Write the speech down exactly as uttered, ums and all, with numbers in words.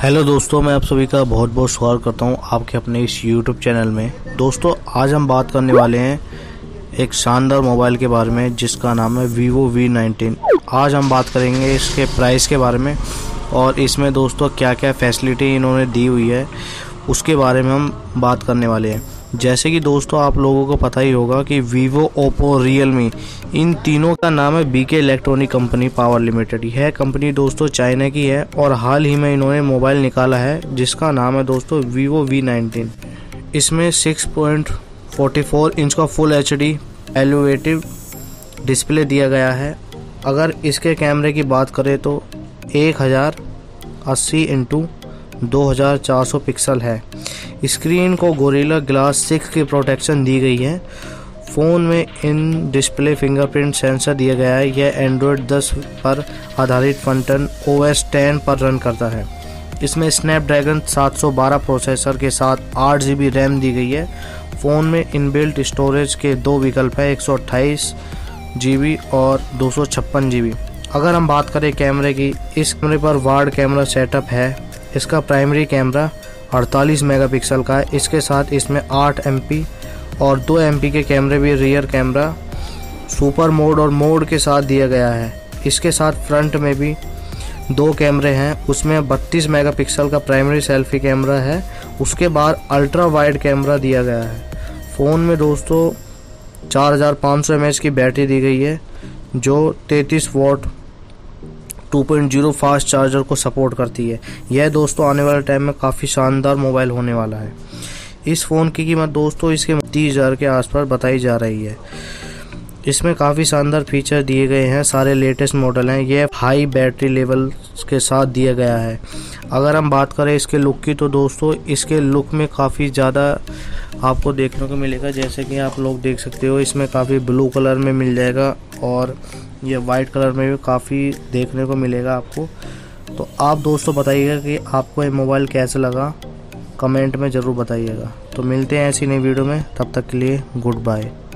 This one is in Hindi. हेलो दोस्तों, मैं आप सभी का बहुत बहुत स्वागत करता हूं आपके अपने इस यूट्यूब चैनल में। दोस्तों, आज हम बात करने वाले हैं एक शानदार मोबाइल के बारे में जिसका नाम है Vivo वी नाइनटीन। आज हम बात करेंगे इसके प्राइस के बारे में और इसमें दोस्तों क्या क्या फैसिलिटी इन्होंने दी हुई है उसके बारे में हम बात करने वाले हैं। जैसे कि दोस्तों आप लोगों को पता ही होगा कि Vivo, Oppo, Realme इन तीनों का नाम है B K electronic company power limited. यह कंपनी दोस्तों चाइना की है और हाल ही में इन्होंने मोबाइल निकाला है जिसका नाम है दोस्तों Vivo वी नाइनटीन। इसमें six point four four inch का फुल एच डी एलिवेटिव डिस्प्ले दिया गया है। अगर इसके कैमरे की बात करें तो एक हज़ार अस्सी इंटू दो हज़ार चार सौ पिक्सल है। स्क्रीन को गोरिल्ला ग्लास सिक्स की प्रोटेक्शन दी गई है। फ़ोन में इन डिस्प्ले फिंगरप्रिंट सेंसर दिया गया है। यह एंड्रॉयड टेन पर आधारित फंटच ओएस टेन पर रन करता है। इसमें स्नैपड्रैगन सेवन ट्वेल्व प्रोसेसर के साथ आठ जी बी रैम दी गई है। फ़ोन में इनबिल्ट स्टोरेज के दो विकल्प हैं, एक सौ अट्ठाईस जी बी और दो सौ छप्पन जी बी। अगर हम बात करें कैमरे की, इस कैमरे पर वार्ड कैमरा सेटअप है। इसका प्राइमरी कैमरा अड़तालीस मेगापिक्सल का है। इसके साथ इसमें आठ एमपी और दो एमपी के कैमरे भी रियर कैमरा सुपर मोड और मोड के साथ दिया गया है। इसके साथ फ्रंट में भी दो कैमरे हैं, उसमें बत्तीस मेगापिक्सल का प्राइमरी सेल्फी कैमरा है। उसके बाद अल्ट्रा वाइड कैमरा दिया गया है। फ़ोन में दोस्तों चार हज़ार पाँच सौ एम एच की बैटरी दी गई है जो तैंतीस watt two point zero fast charger को सपोर्ट करती है। यह दोस्तों आने वाले टाइम में काफ़ी शानदार मोबाइल होने वाला है। इस फ़ोन की कीमत दोस्तों इसके तीस हज़ार के आसपास बताई जा रही है। इसमें काफ़ी शानदार फीचर दिए गए हैं, सारे लेटेस्ट मॉडल हैं। यह हाई बैटरी लेवल के साथ दिया गया है। अगर हम बात करें इसके लुक की तो दोस्तों इसके लुक में काफ़ी ज़्यादा आपको देखने को मिलेगा। जैसे कि आप लोग देख सकते हो, इसमें काफ़ी ब्लू कलर में मिल जाएगा और ये वाइट कलर में भी काफ़ी देखने को मिलेगा आपको। तो आप दोस्तों बताइएगा कि आपको ये मोबाइल कैसा लगा, कमेंट में ज़रूर बताइएगा। तो मिलते हैं ऐसी नई वीडियो में, तब तक के लिए गुड बाय।